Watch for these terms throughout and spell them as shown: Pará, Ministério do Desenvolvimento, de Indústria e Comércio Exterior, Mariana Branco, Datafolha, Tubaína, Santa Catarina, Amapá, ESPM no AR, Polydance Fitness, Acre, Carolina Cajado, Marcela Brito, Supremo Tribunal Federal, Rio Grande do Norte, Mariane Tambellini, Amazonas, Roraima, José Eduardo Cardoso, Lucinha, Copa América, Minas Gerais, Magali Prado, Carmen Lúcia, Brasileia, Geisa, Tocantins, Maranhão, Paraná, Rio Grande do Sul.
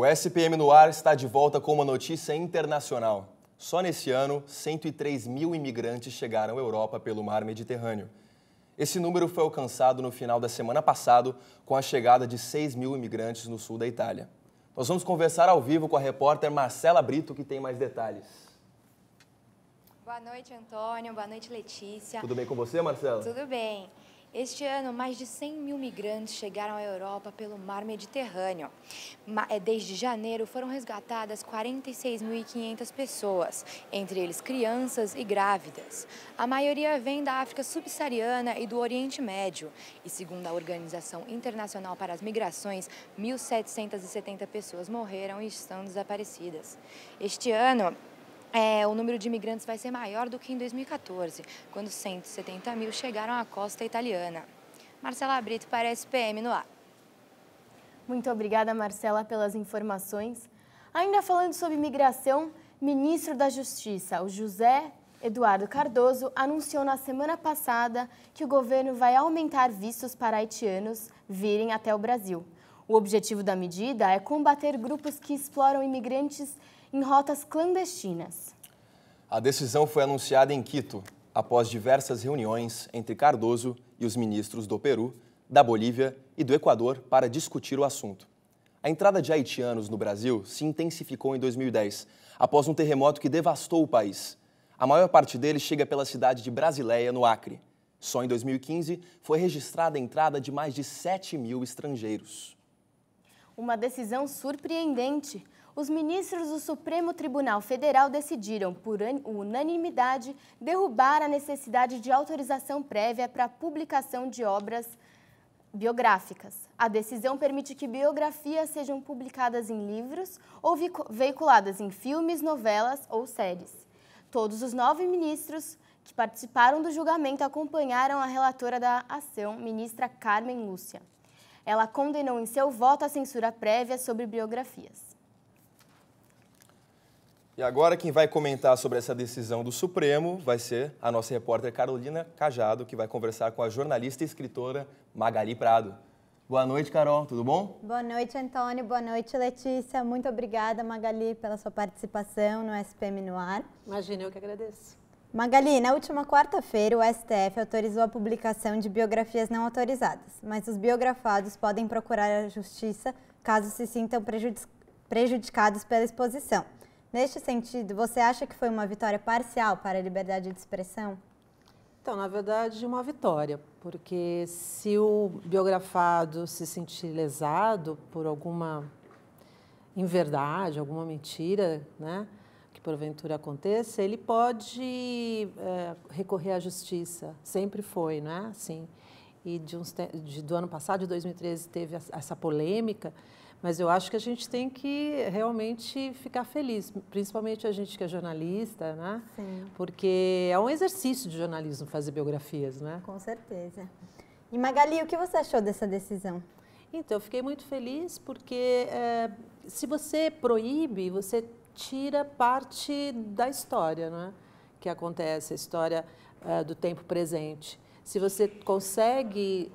O ESPM no AR está de volta com uma notícia internacional. Só nesse ano, 103 mil imigrantes chegaram à Europa pelo mar Mediterrâneo. Esse número foi alcançado no final da semana passada, com a chegada de 6 mil imigrantes no sul da Itália. Nós vamos conversar ao vivo com a repórter Marcela Brito, que tem mais detalhes. Boa noite, Antônio. Boa noite, Letícia. Tudo bem com você, Marcela? Tudo bem. Este ano, mais de 100 mil migrantes chegaram à Europa pelo mar Mediterrâneo. Desde janeiro, foram resgatadas 46.500 pessoas, entre eles crianças e grávidas. A maioria vem da África subsaariana e do Oriente Médio. E segundo a Organização Internacional para as Migrações, 1.770 pessoas morreram e estão desaparecidas. Este ano, o número de imigrantes vai ser maior do que em 2014, quando 170 mil chegaram à costa italiana. Marcela Brito para a ESPM no AR. Muito obrigada, Marcela, pelas informações. Ainda falando sobre imigração, ministro da Justiça, o José Eduardo Cardoso, anunciou na semana passada que o governo vai aumentar vistos para haitianos virem até o Brasil. O objetivo da medida é combater grupos que exploram imigrantes em rotas clandestinas. A decisão foi anunciada em Quito, após diversas reuniões entre Cardoso e os ministros do Peru, da Bolívia e do Equador para discutir o assunto. A entrada de haitianos no Brasil se intensificou em 2010, após um terremoto que devastou o país. A maior parte deles chega pela cidade de Brasileia, no Acre. Só em 2015 foi registrada a entrada de mais de 7 mil estrangeiros. Uma decisão surpreendente. Os ministros do Supremo Tribunal Federal decidiram, por unanimidade, derrubar a necessidade de autorização prévia para a publicação de obras biográficas. A decisão permite que biografias sejam publicadas em livros ou veiculadas em filmes, novelas ou séries. Todos os 9 ministros que participaram do julgamento acompanharam a relatora da ação, ministra Carmen Lúcia. Ela condenou em seu voto a censura prévia sobre biografias. E agora quem vai comentar sobre essa decisão do Supremo vai ser a nossa repórter Carolina Cajado, que vai conversar com a jornalista e escritora Magali Prado. Boa noite, Carol. Tudo bom? Boa noite, Antônio. Boa noite, Letícia. Muito obrigada, Magali, pela sua participação no ESPM no AR. Imagina, eu que agradeço. Magali, na última quarta-feira, o STF autorizou a publicação de biografias não autorizadas, mas os biografados podem procurar a justiça caso se sintam prejudicados pela exposição. Neste sentido, você acha que foi uma vitória parcial para a liberdade de expressão? Então, na verdade, uma vitória, porque se o biografado se sentir lesado por alguma inverdade, alguma mentira, né, que porventura aconteça, ele pode recorrer à justiça. Sempre foi, não é? Assim. E do ano passado, de 2013, teve essa polêmica. Mas eu acho que a gente tem que realmente ficar feliz, principalmente a gente que é jornalista, né? Sim. Porque é um exercício de jornalismo fazer biografias, né? Com certeza. E Magali, o que você achou dessa decisão? Então, eu fiquei muito feliz porque se você proíbe, você tira parte da história, né? Que acontece, a história do tempo presente. Se você consegue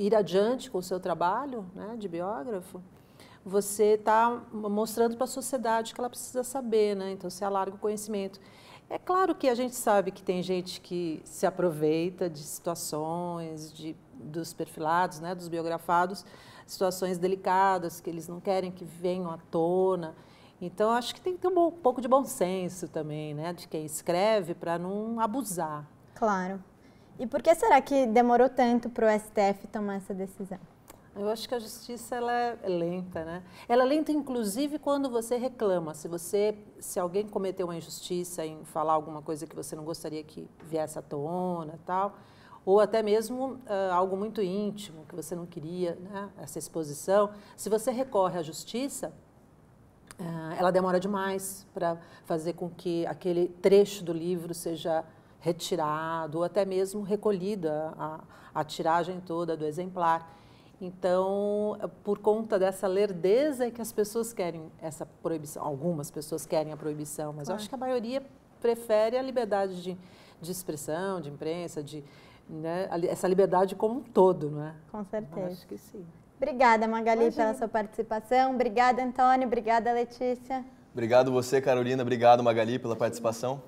ir adiante com o seu trabalho, né, de biógrafo, você está mostrando para a sociedade que ela precisa saber, né? Então, você alarga o conhecimento. É claro que a gente sabe que tem gente que se aproveita de situações, dos perfilados, né, dos biografados, situações delicadas que eles não querem que venham à tona. Então, acho que tem que ter um pouco de bom senso também, né, de quem escreve, para não abusar. Claro. E por que será que demorou tanto para o STF tomar essa decisão? Eu acho que a justiça ela é lenta, né? Ela é lenta, inclusive, quando você reclama. Se alguém cometeu uma injustiça em falar alguma coisa que você não gostaria que viesse à tona, tal, ou até mesmo algo muito íntimo que você não queria, né? Essa exposição. Se você recorre à justiça, ela demora demais para fazer com que aquele trecho do livro seja retirado ou até mesmo recolhida a tiragem toda do exemplar. Então, por conta dessa lerdeza é que as pessoas querem essa proibição. Algumas pessoas querem a proibição, mas eu acho que a maioria prefere a liberdade de expressão, de imprensa, né, essa liberdade como um todo, não é? Com certeza. Eu acho que sim. Obrigada, Magali, pela sua participação. Obrigada, Antônio. Obrigada, Letícia. Obrigado você, Carolina. Obrigado, Magali, pela participação.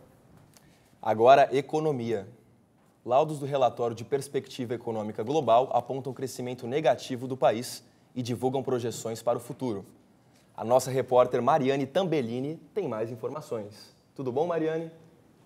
Agora, economia. Laudos do relatório de perspectiva econômica global apontam crescimento negativo do país e divulgam projeções para o futuro. A nossa repórter Mariane Tambellini tem mais informações. Tudo bom, Mariane?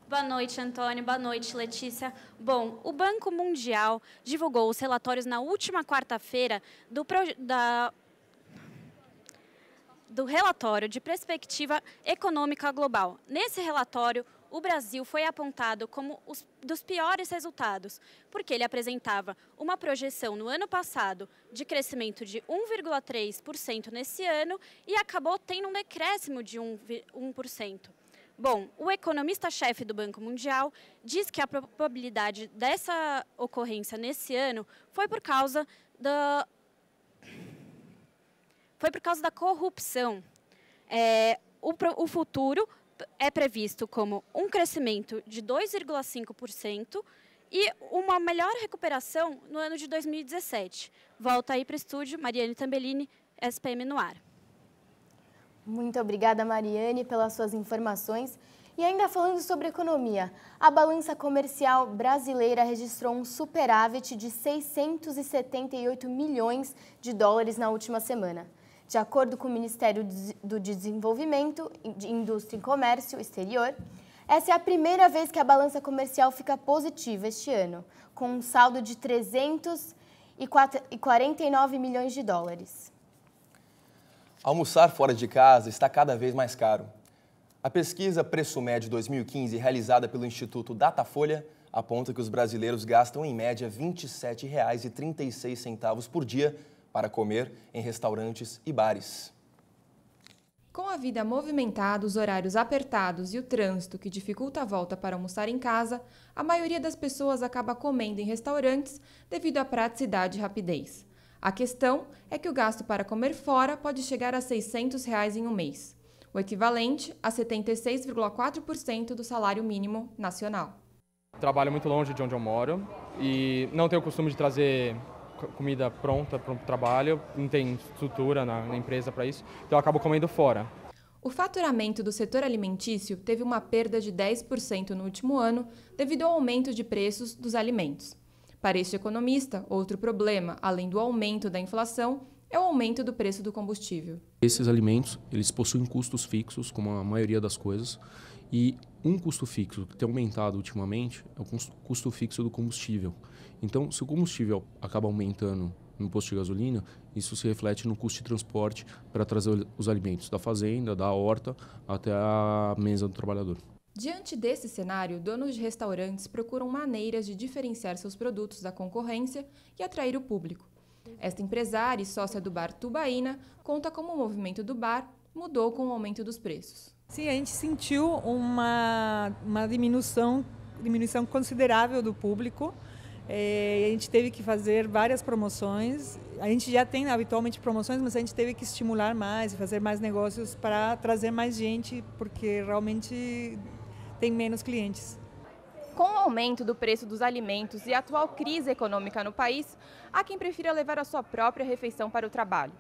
Boa noite, Antônio. Boa noite, Letícia. Bom, o Banco Mundial divulgou os relatórios na última quarta-feira do relatório de perspectiva econômica global. Nesse relatório, o Brasil foi apontado como dos piores resultados, porque ele apresentava uma projeção no ano passado de crescimento de 1,3% nesse ano e acabou tendo um decréscimo de 1%. Bom, o economista-chefe do Banco Mundial diz que a probabilidade dessa ocorrência nesse ano foi por causa da corrupção. O futuro é previsto como um crescimento de 2,5% e uma melhor recuperação no ano de 2017. Volta aí para o estúdio, Mariane Tambellini, ESPM no AR. Muito obrigada, Mariane, pelas suas informações. E ainda falando sobre economia, a balança comercial brasileira registrou um superávit de 678 milhões de dólares na última semana. De acordo com o Ministério do Desenvolvimento, de Indústria e Comércio Exterior, essa é a primeira vez que a balança comercial fica positiva este ano, com um saldo de 349 milhões de dólares. Almoçar fora de casa está cada vez mais caro. A pesquisa Preço Médio 2015, realizada pelo Instituto Datafolha, aponta que os brasileiros gastam em média R$ 27,36 por dia para comer em restaurantes e bares. Com a vida movimentada, os horários apertados e o trânsito que dificulta a volta para almoçar em casa, a maioria das pessoas acaba comendo em restaurantes devido à praticidade e rapidez. A questão é que o gasto para comer fora pode chegar a R$ 600 em um mês, o equivalente a 76,4% do salário mínimo nacional. Trabalho muito longe de onde eu moro e não tenho o costume de trazer comida pronta para o trabalho, não tem estrutura na empresa para isso, então eu acabo comendo fora. O faturamento do setor alimentício teve uma perda de 10% no último ano devido ao aumento de preços dos alimentos. Para este economista, outro problema, além do aumento da inflação, é o aumento do preço do combustível. Esses alimentos, eles possuem custos fixos, como a maioria das coisas, e um custo fixo que tem aumentado ultimamente é o custo fixo do combustível. Então, se o combustível acaba aumentando no posto de gasolina, isso se reflete no custo de transporte para trazer os alimentos da fazenda, da horta, até a mesa do trabalhador. Diante desse cenário, donos de restaurantes procuram maneiras de diferenciar seus produtos da concorrência e atrair o público. Esta empresária e sócia do bar Tubaína conta como o movimento do bar mudou com o aumento dos preços. Sim, a gente sentiu uma diminuição considerável do público. A gente teve que fazer várias promoções. A gente já tem habitualmente promoções, mas a gente teve que estimular mais, fazer mais negócios para trazer mais gente, porque realmente tem menos clientes. Com o aumento do preço dos alimentos e a atual crise econômica no país, há quem prefira levar a sua própria refeição para o trabalho.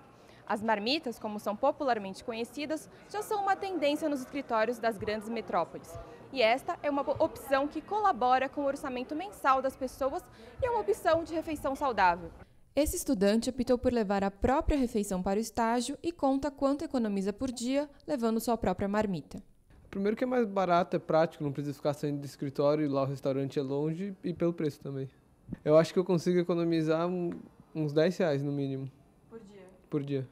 As marmitas, como são popularmente conhecidas, já são uma tendência nos escritórios das grandes metrópoles. E esta é uma opção que colabora com o orçamento mensal das pessoas e é uma opção de refeição saudável. Esse estudante optou por levar a própria refeição para o estágio e conta quanto economiza por dia levando sua própria marmita. Primeiro que é mais barato, é prático, não precisa ficar saindo do escritório, lá o restaurante é longe e pelo preço também. Eu acho que eu consigo economizar uns R$ 10 no mínimo. Por dia? Por dia.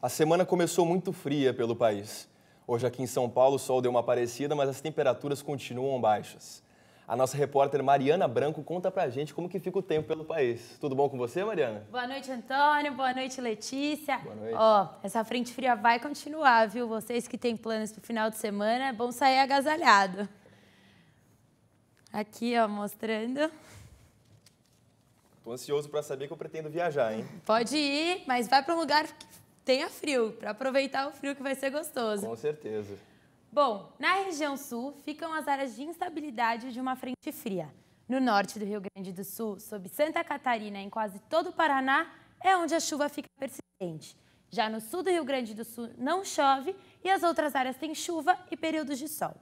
A semana começou muito fria pelo país. Hoje aqui em São Paulo o sol deu uma parecida, mas as temperaturas continuam baixas. A nossa repórter Mariana Branco conta pra gente como que fica o tempo pelo país. Tudo bom com você, Mariana? Boa noite, Antônio. Boa noite, Letícia. Boa noite. Ó, essa frente fria vai continuar, viu? Vocês que têm planos pro final de semana, é bom sair agasalhado. Aqui, ó, mostrando. Tô ansioso pra saber que eu pretendo viajar, hein? Pode ir, mas vai pra um lugar que tenha frio, pra aproveitar o frio que vai ser gostoso. Com certeza. Bom, na região sul ficam as áreas de instabilidade de uma frente fria. No norte do Rio Grande do Sul, sob Santa Catarina, em quase todo o Paraná, é onde a chuva fica persistente. Já no sul do Rio Grande do Sul não chove e as outras áreas têm chuva e períodos de sol.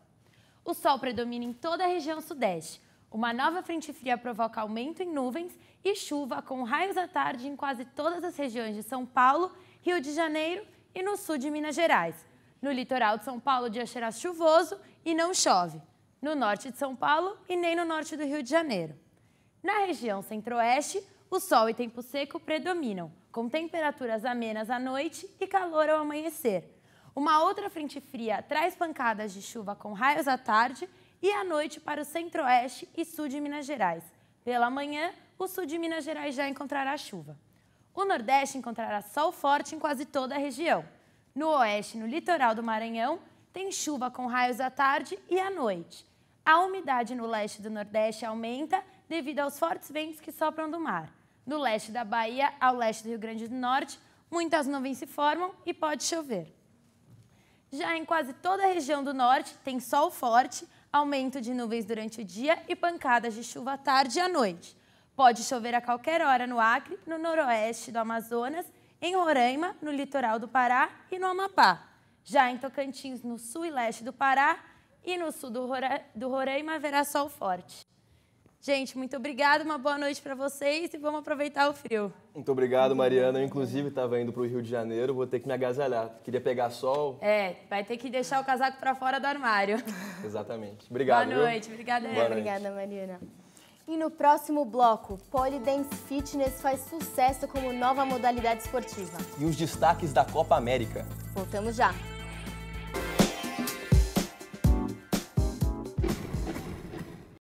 O sol predomina em toda a região sudeste. Uma nova frente fria provoca aumento em nuvens e chuva com raios à tarde em quase todas as regiões de São Paulo, Rio de Janeiro e no sul de Minas Gerais. No litoral de São Paulo, o dia será chuvoso e não chove. No norte de São Paulo e nem no norte do Rio de Janeiro. Na região centro-oeste, o sol e tempo seco predominam, com temperaturas amenas à noite e calor ao amanhecer. Uma outra frente fria traz pancadas de chuva com raios à tarde e à noite para o centro-oeste e sul de Minas Gerais. Pela manhã, o sul de Minas Gerais já encontrará chuva. O nordeste encontrará sol forte em quase toda a região. No oeste, no litoral do Maranhão, tem chuva com raios à tarde e à noite. A umidade no leste do nordeste aumenta devido aos fortes ventos que sopram do mar. Do leste da Bahia ao leste do Rio Grande do Norte, muitas nuvens se formam e pode chover. Já em quase toda a região do norte, tem sol forte, aumento de nuvens durante o dia e pancadas de chuva à tarde e à noite. Pode chover a qualquer hora no Acre, no noroeste do Amazonas, em Roraima, no litoral do Pará e no Amapá. Já em Tocantins, no sul e leste do Pará e no sul do Roraima, haverá sol forte. Gente, muito obrigada, uma boa noite para vocês e vamos aproveitar o frio. Muito obrigado, Mariana. Eu, inclusive, estava indo para o Rio de Janeiro, vou ter que me agasalhar. Queria pegar sol. É, vai ter que deixar o casaco para fora do armário. Exatamente. Obrigado. Boa noite. Obrigada, Mariana. Obrigada, Mariana. E no próximo bloco, Polydance Fitness faz sucesso como nova modalidade esportiva. E os destaques da Copa América. Voltamos já.